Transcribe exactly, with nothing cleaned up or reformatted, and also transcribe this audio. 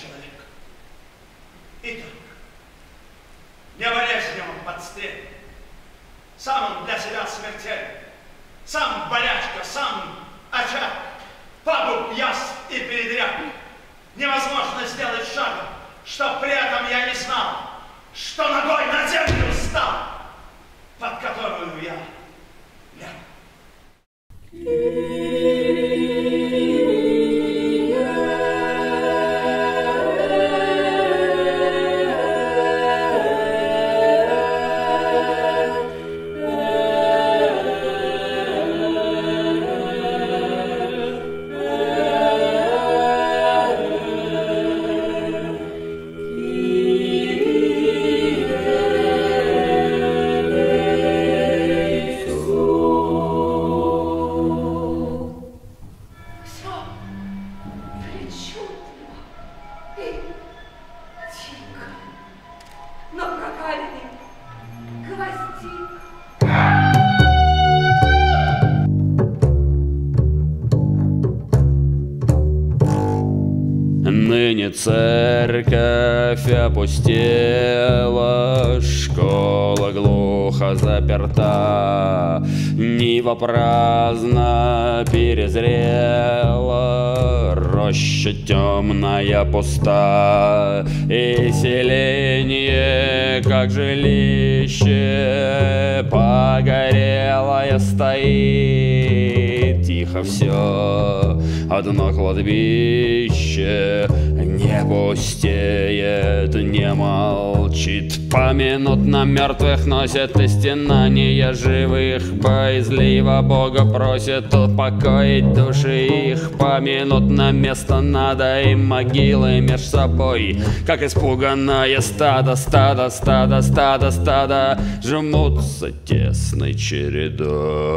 человека. Итак, не болезненным подстрелен, сам он для себя смертелен, сам болячка, сам очаг, пагуб, яс и передряг. Невозможно сделать шага, что при этом я не знал, что ногой на землю встал, под которую я лег. Церковь опустела, школа глухо заперта, нива праздно перезрела, роща темная пуста, и селение, как жилище, погорелое стоит. Тихо все, одно кладбище, не пустеет, не молчит. Поминутно мертвых носят истинания живых, боязливо Бога просят упокоить души их. Поминутно место надо им могилы меж собой, как испуганное стадо, стадо, стадо, стадо, стадо жмутся тесной чередой.